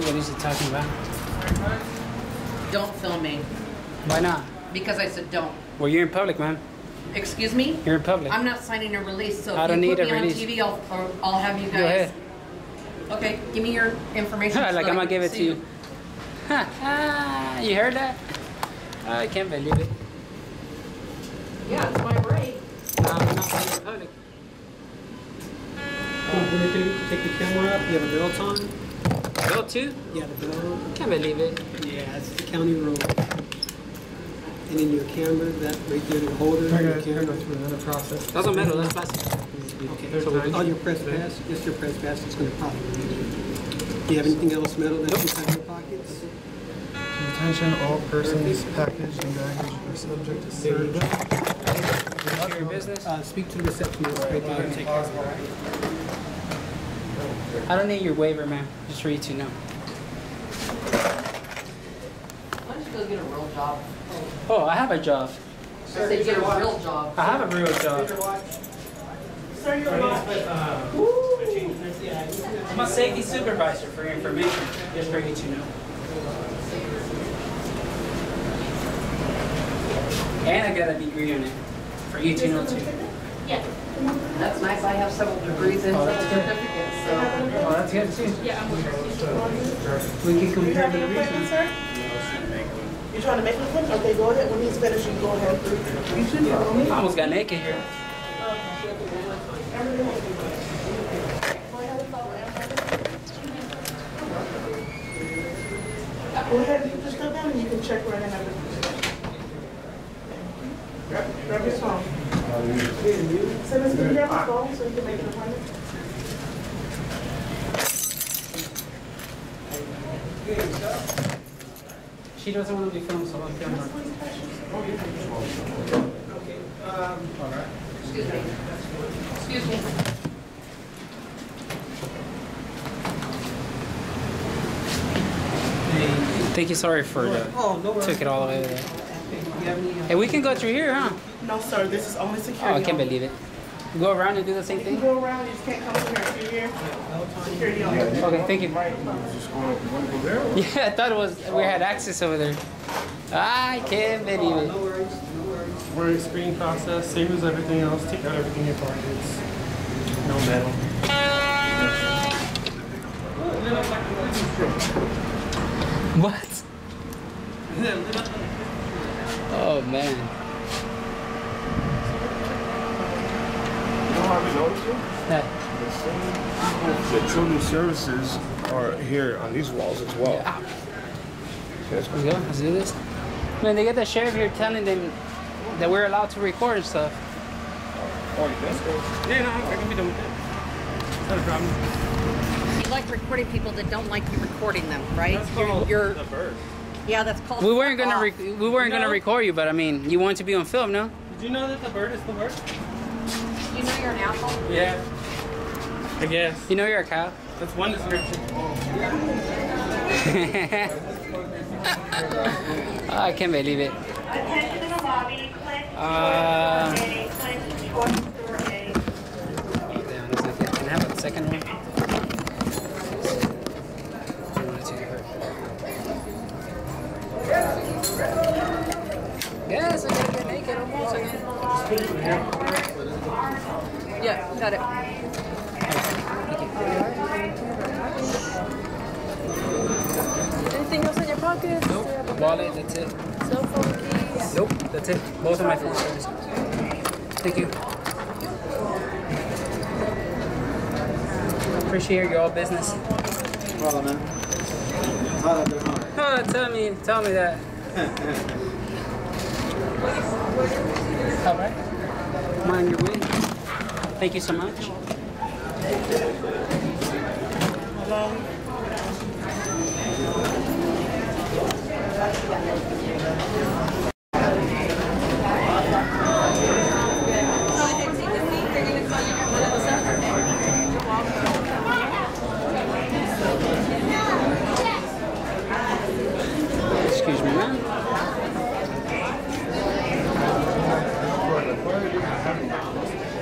Casey, what is he talking about? Don't film me. Why not? Because I said don't. Well, you're in public, man. Excuse me? You're in public. I'm not signing a release, so if you put me on TV, I'll have you guys. Go ahead. Okay, give me your information. Like, so I'm going to give it to you. You heard that? I can't believe it. Yeah, it's my right. I'm not signing in public. Take the camera up. You have a bill on? Bill too? Yeah, the bill. Can't believe it. Yeah, it's the county road. And in your camera, that right there, the holder. I gotta go through another process. Doesn't matter. That's plastic. Okay. So on your press pass, just your press pass is going to pop. Do you have anything else metal that's inside your pockets? Attention, all persons, package and baggage are subject to search. Your business. Speak to the receptionist. I don't need your waiver, man. Just for you to know. Why don't you go get a real job? Oh, I have a job. Sir, I said get a real job. I have a real job. Sir, you're not. I'm a safety supervisor for your information. Just for you to know. And I got a degree in it. For you to know, too. Yeah. That's nice. I have several degrees in certificates. So. Oh, that's good too. Yeah, I'm with you. We can compare the reasons. You trying to make an appointment? Okay, go ahead. When he's finished, you go ahead. I almost got naked here. Go ahead. You just go down and you can check right in. Grab your phone. So let's get your phone so you can make an appointment. She doesn't want to be filmed, so I'll film her. Okay. All right. Excuse me. Excuse me. Thank you. Sorry for the. Oh, no worries. Took it all the way there. Hey, we can go through here, huh? No, sir. This is only security. Oh, I can't believe it. Go around and do the same thing? You can go around, you just can't come through here. Security on here. Okay, thank you. Yeah, I thought it was, we had access over there. I can't believe it. No worries, no worries. We're in screening process, same as everything else. Take out everything in your pockets. No metal. What? Oh, man. The children's services are here on these walls as well. Yeah. Let's go. Let's do this. Man, they get the sheriff here telling them that we're allowed to record and stuff. Oh, that's cool. Yeah, no, I can be done with that. Not a problem. You like recording people that don't like you recording them, right? That's called the bird. Yeah, that's called. We weren't gonna record you, but I mean, you want to be on film, no? Did you know that the bird is the bird? You know you're an apple? Yeah. I guess. You know you're a cow? That's one description. Oh, I can't believe it. Attention to the lobby, click. Hold down a second. Can I have a second one? I want to take her. Yes, I gotta get naked almost again. Yeah, got it. Okay. Anything else in your pockets? Nope. Wallet, that's it. Cell phone keys? Nope, that's it. Both of my phones. Thank you. Appreciate your all business. Well, man. Oh, tell me that. All right. Mind your way. Thank you so much. Hello. Excuse me, ma'am.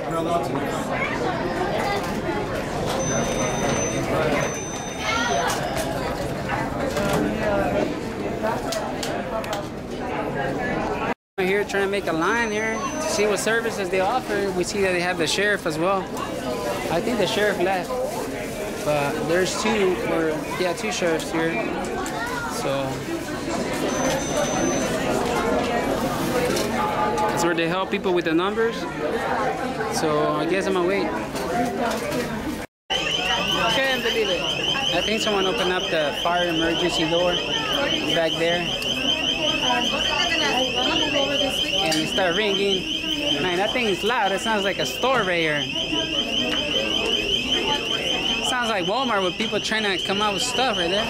We're allowed to. trying to make a line here to see what services they offer. We see that they have the sheriff as well. I think the sheriff left, but there's two sheriffs here. So that's where they help people with the numbers. So I guess I'm gonna wait. I can't believe it. I think someone opened up the fire emergency door back there. And it started ringing. Man, that thing is loud. It sounds like a store right here. It sounds like Walmart with people trying to come out with stuff right there.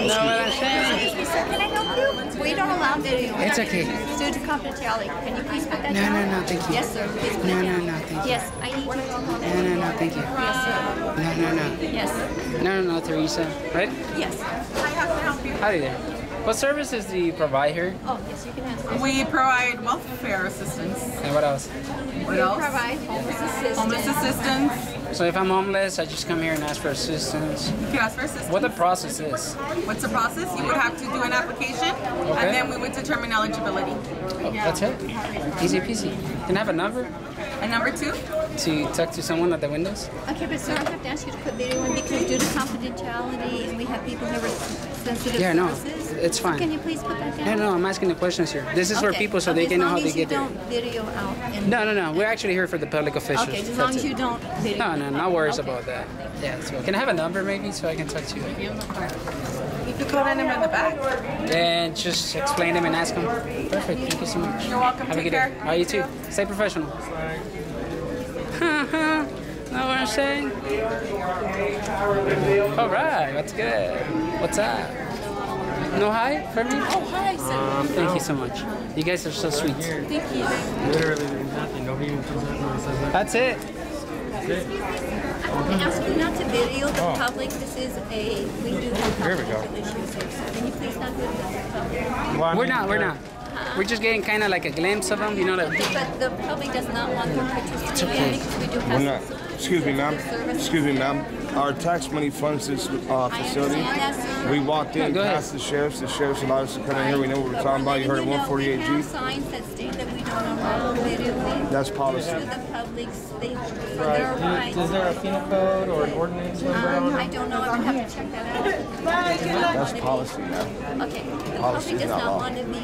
You know what I'm saying? Can I help you? We don't allow video. It's okay. Due to confidentiality. Can you please put that down? No, no, thank you. Yes, sir. Please put it down. No, thank you. Yes, I need to go home. No, thank you. Yes, sir. No. Yes. No, Teresa. Right? Yes. I have to help you. Howdy there. What services do you provide here? Oh, yes, you can answer. We provide welfare assistance. And what else? We provide homeless assistance. So if I'm homeless, I just come here and ask for assistance. You can ask for assistance. What the process is? What's the process? You would have to do an application, and then we would determine eligibility. Oh, that's it? Easy peasy. Can I have a number? A number two? To talk to someone at the windows? Okay, but sir, I have to ask you to put video in because due to confidentiality and we have people who are sensitive. Yeah, no, it's fine. So can you please put that down? No, I'm asking the questions here. This is for people so they can know how they get there. As long as you don't video out. No, we're actually here for the public officials. Okay, as long as you don't video. No worries about that. Yeah, so can I have a number maybe so I can talk to you? You can call them in the back. And just explain them and ask them. Perfect, thank you so much. You're welcome, have a good day. All right, you too. Stay professional. Know what I'm saying? All right, what's good? What's up? No hi for me? Oh, hi, sir. Thank you so much. You guys are so sweet. Thank you. Literally nothing. Nobody even comes up and says that. That's it. I'm asking not to video the public. This is a we do have public relations here. So can you please not video the public? Well, we're not. We're just getting kind of like a glimpse of them, you know. But the public does not want their pictures to be Excuse me, ma'am. Excuse me, ma'am. Our tax money funds this facility. We walked in past the sheriffs. The sheriffs allowed us to come in here. We know what we're talking about. You heard of 148G. Signs that state that we don't allow video. That's policy. The public's Is there a penal code or an ordinance? I don't know. I would have to check that out. That's policy, ma'am. Okay. The public does not want to be.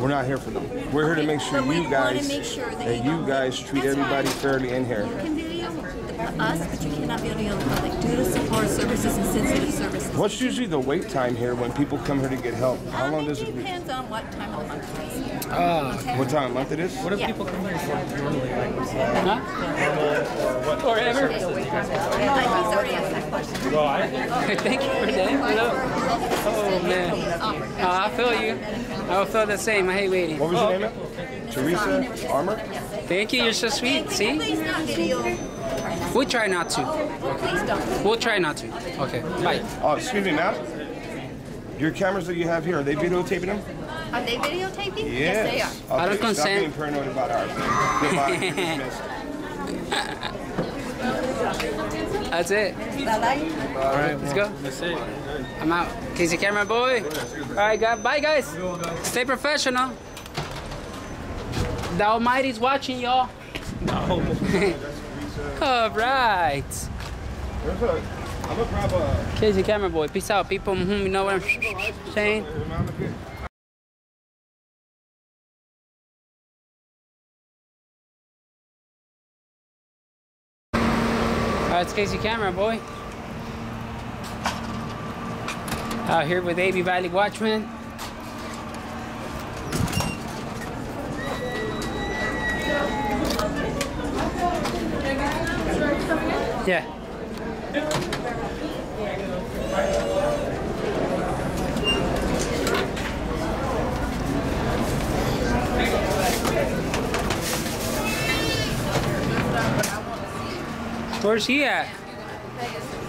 We're not here for them. We're here to make sure you guys treat everybody fairly in here. You can video us, but you cannot video the public due to support services and sensitive services. What's usually the wait time here when people come here to get help? How long does it depends on what time of month it is. What time of month it is? What do people come here for normally? Or ever? Thank you for that. Oh, man. I feel you. I feel the same. I hate waiting. What was your name? Teresa Armor? Thank you. You're so sweet. See? We'll try not to. Okay. We'll try not to. Okay. Bye. Oh, excuse me, ma'am. Your cameras that you have here, are they videotaping them? Are they videotaping? Yes, they are. I don't consent. Stop being paranoid about ours. That's it. All right, let's go. That's it. I'm out. Casey Camera Boy. All right, bye, guys. Stay professional. The Almighty's watching, y'all. No. All right. Casey Camera Boy. Peace out, people. You know what I'm saying? It's Casey Camera Boy. Out here with AB Valley Watchmen. Yeah. Where's he at?